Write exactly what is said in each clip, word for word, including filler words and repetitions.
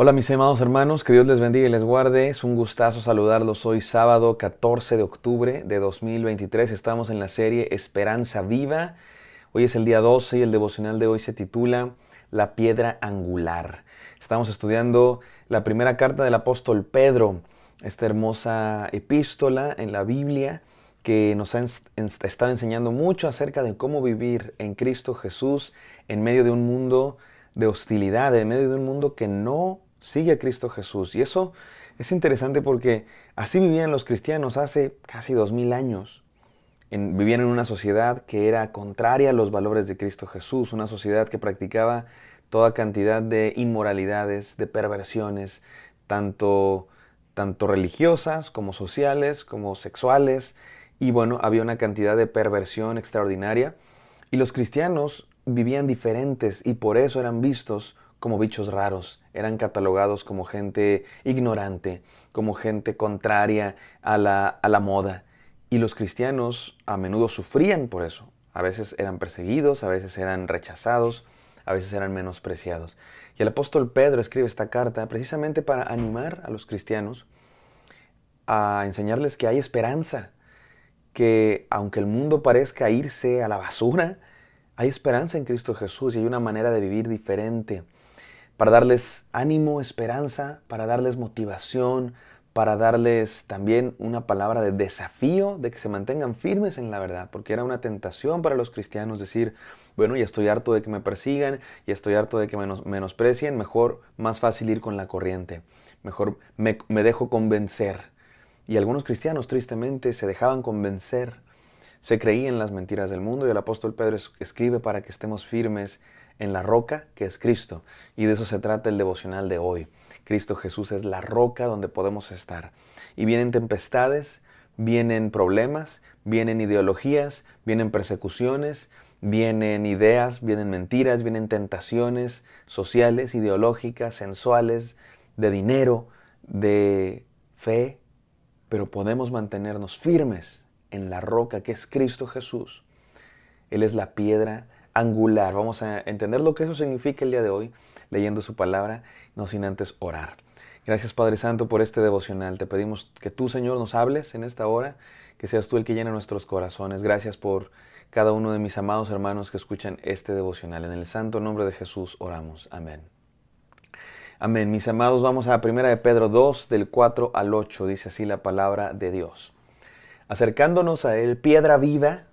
Hola mis amados hermanos, que Dios les bendiga y les guarde. Es un gustazo saludarlos hoy sábado catorce de octubre de dos mil veintitrés. Estamos en la serie Esperanza Viva. Hoy es el día doce y el devocional de hoy se titula La Piedra Angular. Estamos estudiando la primera carta del apóstol Pedro, esta hermosa epístola en la Biblia que nos ha estado enseñando mucho acerca de cómo vivir en Cristo Jesús en medio de un mundo de hostilidad, en medio de un mundo que no sigue a Cristo Jesús. Y eso es interesante porque así vivían los cristianos hace casi dos mil años. En, vivían en una sociedad que era contraria a los valores de Cristo Jesús, una sociedad que practicaba toda cantidad de inmoralidades, de perversiones, tanto, tanto religiosas como sociales, como sexuales. Y bueno, había una cantidad de perversión extraordinaria. Y los cristianos vivían diferentes y por eso eran vistos como bichos raros, eran catalogados como gente ignorante, como gente contraria a la, a la moda. Y los cristianos a menudo sufrían por eso. A veces eran perseguidos, a veces eran rechazados, a veces eran menospreciados. Y el apóstol Pedro escribe esta carta precisamente para animar a los cristianos, a enseñarles que hay esperanza, que aunque el mundo parezca irse a la basura, hay esperanza en Cristo Jesús y hay una manera de vivir diferente, para darles ánimo, esperanza, para darles motivación, para darles también una palabra de desafío, de que se mantengan firmes en la verdad, porque era una tentación para los cristianos decir, bueno, ya estoy harto de que me persigan, ya estoy harto de que me menosprecien, mejor, más fácil ir con la corriente, mejor me, me dejo convencer. Y algunos cristianos, tristemente, se dejaban convencer, se creían las mentiras del mundo, y el apóstol Pedro escribe para que estemos firmes en la roca que es Cristo, y de eso se trata el devocional de hoy. Cristo Jesús es la roca donde podemos estar. Y vienen tempestades, vienen problemas, vienen ideologías, vienen persecuciones, vienen ideas, vienen mentiras, vienen tentaciones sociales, ideológicas, sensuales, de dinero, de fe, pero podemos mantenernos firmes en la roca que es Cristo Jesús. Él es la piedra angular. Vamos a entender lo que eso significa el día de hoy, leyendo su palabra, no sin antes orar. Gracias Padre Santo por este devocional. Te pedimos que tú, Señor, nos hables en esta hora, que seas tú el que llene nuestros corazones. Gracias por cada uno de mis amados hermanos que escuchan este devocional. En el santo nombre de Jesús oramos. Amén. Amén. Mis amados, vamos a primera de Pedro dos, del cuatro al ocho. Dice así la palabra de Dios. Acercándonos a él, piedra viva,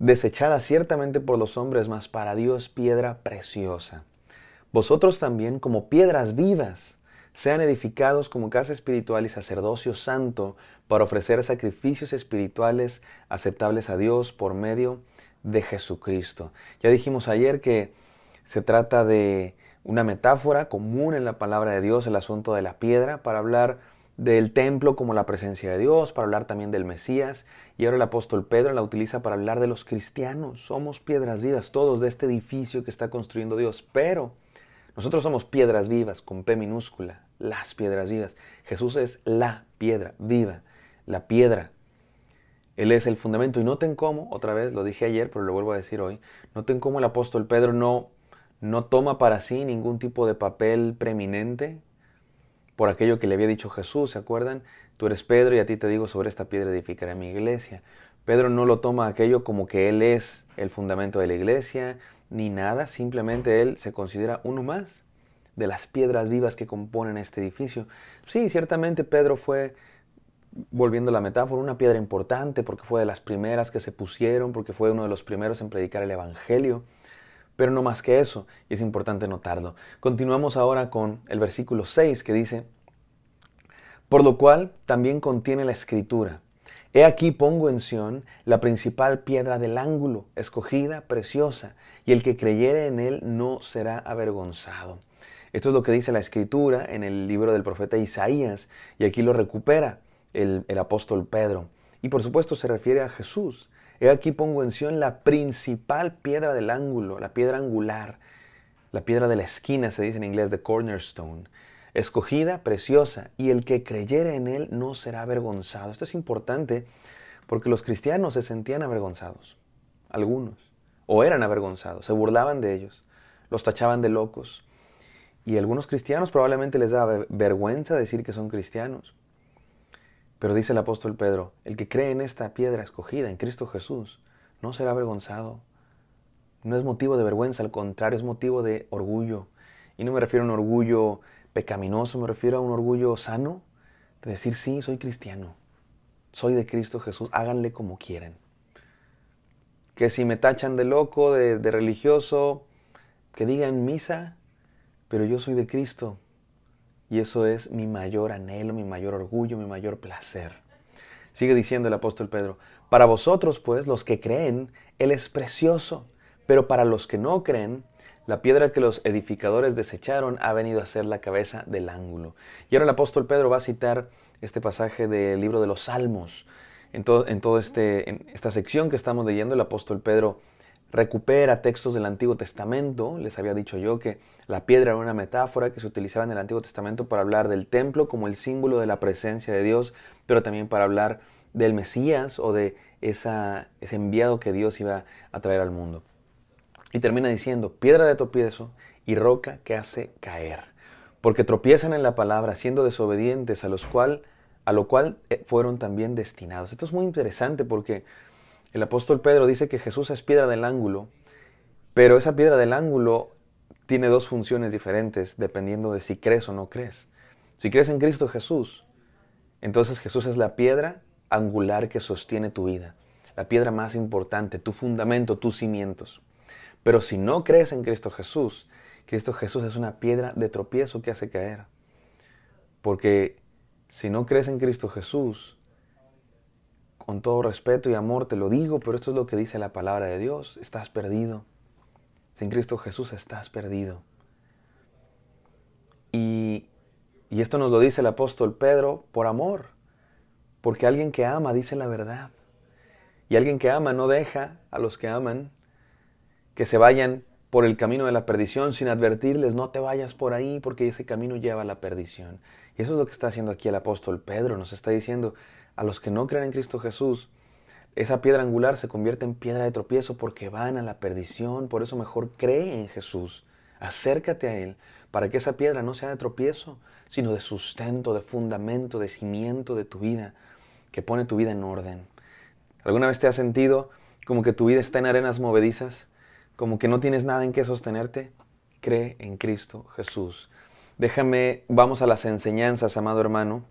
desechada ciertamente por los hombres, mas para Dios piedra preciosa. Vosotros también, como piedras vivas, sean edificados como casa espiritual y sacerdocio santo para ofrecer sacrificios espirituales aceptables a Dios por medio de Jesucristo. Ya dijimos ayer que se trata de una metáfora común en la palabra de Dios, el asunto de la piedra, para hablar del templo como la presencia de Dios, para hablar también del Mesías. Y ahora el apóstol Pedro la utiliza para hablar de los cristianos. Somos piedras vivas todos de este edificio que está construyendo Dios, pero nosotros somos piedras vivas, con P minúscula, las piedras vivas. Jesús es la piedra viva, la piedra. Él es el fundamento. Y noten cómo, otra vez, lo dije ayer, pero lo vuelvo a decir hoy, noten cómo el apóstol Pedro no, no toma para sí ningún tipo de papel preeminente por aquello que le había dicho Jesús, ¿se acuerdan? Tú eres Pedro y a ti te digo, sobre esta piedra edificaré mi iglesia. Pedro no lo toma aquello como que él es el fundamento de la iglesia, ni nada, simplemente él se considera uno más de las piedras vivas que componen este edificio. Sí, ciertamente Pedro fue, volviendo a la metáfora, una piedra importante porque fue de las primeras que se pusieron, porque fue uno de los primeros en predicar el evangelio, pero no más que eso, y es importante notarlo. Continuamos ahora con el versículo seis que dice, por lo cual también contiene la escritura, he aquí pongo en Sión la principal piedra del ángulo, escogida, preciosa, y el que creyere en él no será avergonzado. Esto es lo que dice la Escritura en el libro del profeta Isaías, y aquí lo recupera el, el apóstol Pedro. Y por supuesto se refiere a Jesús. He aquí pongo en Sión la principal piedra del ángulo, la piedra angular, la piedra de la esquina, se dice en inglés, the cornerstone. Escogida, preciosa, y el que creyere en él no será avergonzado. Esto es importante porque los cristianos se sentían avergonzados, algunos, o eran avergonzados, se burlaban de ellos, los tachaban de locos. Y a algunos cristianos probablemente les da vergüenza decir que son cristianos. Pero dice el apóstol Pedro, el que cree en esta piedra escogida, en Cristo Jesús, no será avergonzado. No es motivo de vergüenza, al contrario, es motivo de orgullo. Y no me refiero a un orgullo pecaminoso, me refiero a un orgullo sano, de decir, sí, soy cristiano, soy de Cristo Jesús, háganle como quieran. Que si me tachan de loco, de, de religioso, que digan misa, pero yo soy de Cristo. Y eso es mi mayor anhelo, mi mayor orgullo, mi mayor placer. Sigue diciendo el apóstol Pedro, para vosotros pues, los que creen, Él es precioso, pero para los que no creen, la piedra que los edificadores desecharon ha venido a ser la cabeza del ángulo. Y ahora el apóstol Pedro va a citar este pasaje del libro de los Salmos. En todo, en todo este, en esta sección que estamos leyendo, el apóstol Pedro recupera textos del Antiguo Testamento. Les había dicho yo que la piedra era una metáfora que se utilizaba en el Antiguo Testamento para hablar del templo como el símbolo de la presencia de Dios, pero también para hablar del Mesías o de esa, ese enviado que Dios iba a traer al mundo. Y termina diciendo, piedra de tropiezo y roca que hace caer, porque tropiezan en la palabra siendo desobedientes, a, los cual, a lo cual fueron también destinados. Esto es muy interesante porque el apóstol Pedro dice que Jesús es piedra del ángulo, pero esa piedra del ángulo tiene dos funciones diferentes dependiendo de si crees o no crees. Si crees en Cristo Jesús, entonces Jesús es la piedra angular que sostiene tu vida, la piedra más importante, tu fundamento, tus cimientos. Pero si no crees en Cristo Jesús, Cristo Jesús es una piedra de tropiezo que hace caer. Porque si no crees en Cristo Jesús, con todo respeto y amor te lo digo, pero esto es lo que dice la palabra de Dios, estás perdido. Sin Cristo Jesús estás perdido. Y, y esto nos lo dice el apóstol Pedro por amor. Porque alguien que ama dice la verdad. Y alguien que ama no deja a los que aman que se vayan por el camino de la perdición sin advertirles, no te vayas por ahí porque ese camino lleva a la perdición. Y eso es lo que está haciendo aquí el apóstol Pedro, nos está diciendo, a los que no creen en Cristo Jesús, esa piedra angular se convierte en piedra de tropiezo porque van a la perdición, por eso mejor cree en Jesús, acércate a Él, para que esa piedra no sea de tropiezo, sino de sustento, de fundamento, de cimiento de tu vida, que pone tu vida en orden. ¿Alguna vez te has sentido como que tu vida está en arenas movedizas? Como que no tienes nada en qué sostenerte, cree en Cristo Jesús. Déjame, vamos a las enseñanzas, amado hermano.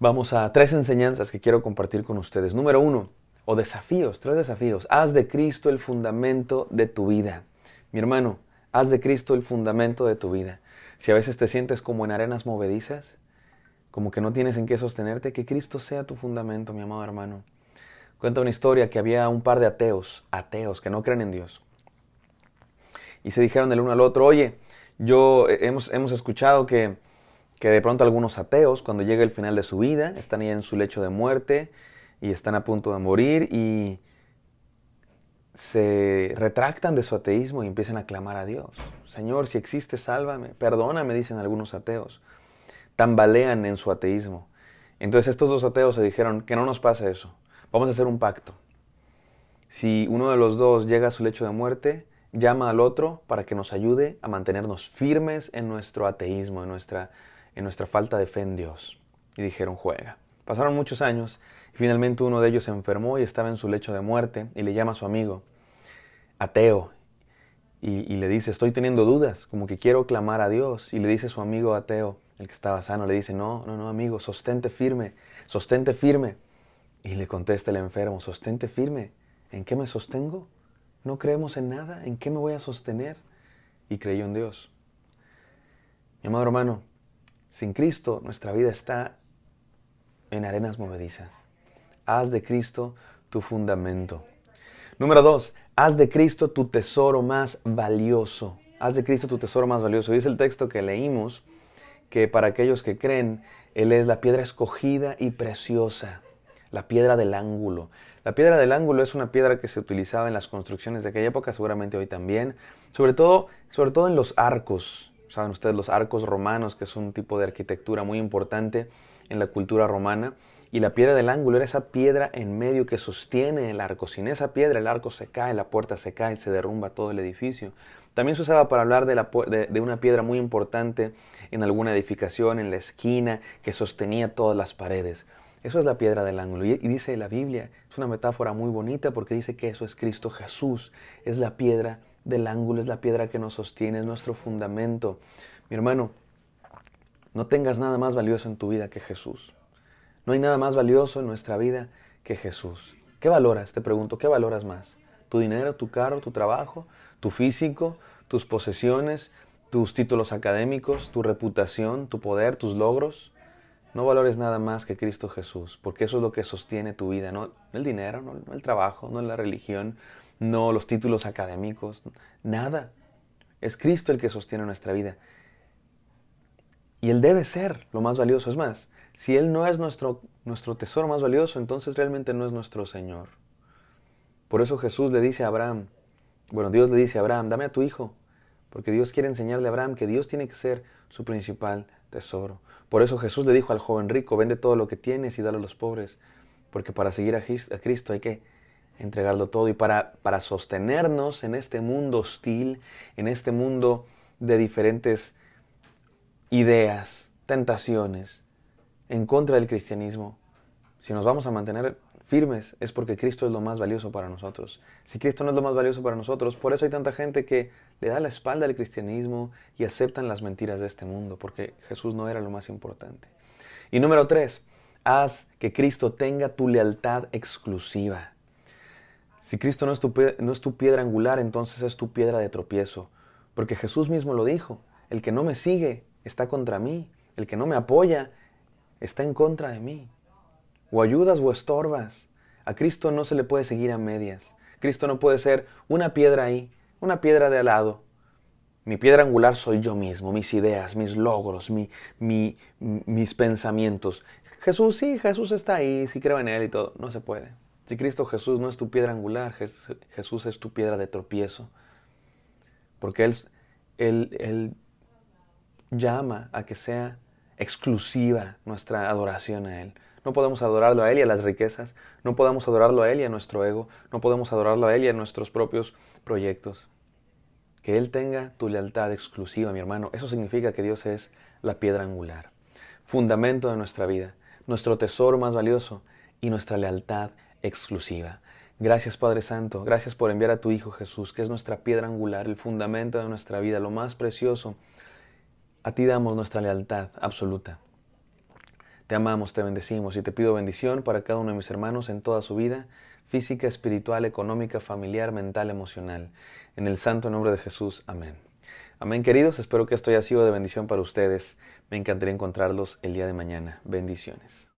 Vamos a tres enseñanzas que quiero compartir con ustedes. Número uno, o desafíos, tres desafíos. Haz de Cristo el fundamento de tu vida. Mi hermano, haz de Cristo el fundamento de tu vida. Si a veces te sientes como en arenas movedizas, como que no tienes en qué sostenerte, que Cristo sea tu fundamento, mi amado hermano. Cuenta una historia que había un par de ateos, ateos que no creen en Dios. Y se dijeron del uno al otro, oye, yo hemos, hemos escuchado que, que de pronto algunos ateos, cuando llega el final de su vida, están ya en su lecho de muerte y están a punto de morir y se retractan de su ateísmo y empiezan a clamar a Dios. Señor, si existe, sálvame, perdóname, dicen algunos ateos. Tambalean en su ateísmo. Entonces estos dos ateos se dijeron, que no nos pase eso. Vamos a hacer un pacto. Si uno de los dos llega a su lecho de muerte, llama al otro para que nos ayude a mantenernos firmes en nuestro ateísmo, en nuestra, en nuestra falta de fe en Dios. Y dijeron, juega. Pasaron muchos años y finalmente uno de ellos se enfermó y estaba en su lecho de muerte y le llama a su amigo, ateo, y, y le dice, estoy teniendo dudas, como que quiero clamar a Dios. Y le dice su amigo ateo, el que estaba sano, le dice, no, no, no, amigo, sostente firme, sostente firme. Y le contesta el enfermo, sostente firme, ¿en qué me sostengo? No creemos en nada, ¿en qué me voy a sostener? Y creyó en Dios. Mi amado hermano, sin Cristo nuestra vida está en arenas movedizas. Haz de Cristo tu fundamento. Número dos, haz de Cristo tu tesoro más valioso. Haz de Cristo tu tesoro más valioso. Dice el texto que leímos que para aquellos que creen, Él es la piedra escogida y preciosa. La piedra del ángulo. La piedra del ángulo es una piedra que se utilizaba en las construcciones de aquella época, seguramente hoy también, sobre todo, sobre todo en los arcos. Saben ustedes, los arcos romanos, que es un tipo de arquitectura muy importante en la cultura romana, Y la piedra del ángulo era esa piedra en medio que sostiene el arco. Sin esa piedra el arco se cae, la puerta se cae, se derrumba todo el edificio. También se usaba para hablar de, la, de, de una piedra muy importante en alguna edificación, en la esquina, que sostenía todas las paredes. Eso es la piedra del ángulo. Y, y dice la Biblia, es una metáfora muy bonita porque dice que eso es Cristo Jesús. Es la piedra del ángulo, es la piedra que nos sostiene, es nuestro fundamento. Mi hermano, no tengas nada más valioso en tu vida que Jesús. No hay nada más valioso en nuestra vida que Jesús. ¿Qué valoras? Te pregunto, ¿qué valoras más? ¿Tu dinero, tu carro, tu trabajo, tu físico, tus posesiones, tus títulos académicos, tu reputación, tu poder, tus logros? No valores nada más que Cristo Jesús, porque eso es lo que sostiene tu vida. No el dinero, no el trabajo, no la religión, no los títulos académicos, nada. Es Cristo el que sostiene nuestra vida. Y Él debe ser lo más valioso. Es más, si Él no es nuestro, nuestro tesoro más valioso, entonces realmente no es nuestro Señor. Por eso Jesús le dice a Abraham, bueno, Dios le dice a Abraham, dame a tu hijo, porque Dios quiere enseñarle a Abraham que Dios tiene que ser su principal tesoro. Por eso Jesús le dijo al joven rico, vende todo lo que tienes y dalo a los pobres, porque para seguir a Cristo hay que entregarlo todo. Y para, para sostenernos en este mundo hostil, en este mundo de diferentes ideas, tentaciones, en contra del cristianismo, si nos vamos a mantener firmes es porque Cristo es lo más valioso para nosotros. Si Cristo no es lo más valioso para nosotros, por eso hay tanta gente que le da la espalda al cristianismo y aceptan las mentiras de este mundo, porque Jesús no era lo más importante. Y número tres, haz que Cristo tenga tu lealtad exclusiva. Si Cristo no es tu, no es tu piedra angular, entonces es tu piedra de tropiezo, porque Jesús mismo lo dijo, el que no me sigue está contra mí, el que no me apoya está en contra de mí. O ayudas o estorbas. A Cristo no se le puede seguir a medias. Cristo no puede ser una piedra ahí, una piedra de al lado. Mi piedra angular soy yo mismo, mis ideas, mis logros, mi, mi, mis pensamientos. Jesús, sí, Jesús está ahí, sí creo en Él y todo. No se puede. Si Cristo Jesús no es tu piedra angular, Jesús es tu piedra de tropiezo. Porque Él, Él, Él llama a que sea exclusiva nuestra adoración a Él. No podemos adorarlo a Él y a las riquezas. No podemos adorarlo a Él y a nuestro ego. No podemos adorarlo a Él y a nuestros propios proyectos. Que Él tenga tu lealtad exclusiva, mi hermano. Eso significa que Dios es la piedra angular, fundamento de nuestra vida, nuestro tesoro más valioso y nuestra lealtad exclusiva. Gracias, Padre Santo. Gracias por enviar a tu Hijo Jesús, que es nuestra piedra angular, el fundamento de nuestra vida, lo más precioso. A ti damos nuestra lealtad absoluta. Te amamos, te bendecimos y te pido bendición para cada uno de mis hermanos en toda su vida, física, espiritual, económica, familiar, mental, emocional. En el santo nombre de Jesús. Amén. Amén, queridos. Espero que esto haya sido de bendición para ustedes. Me encantaría encontrarlos el día de mañana. Bendiciones.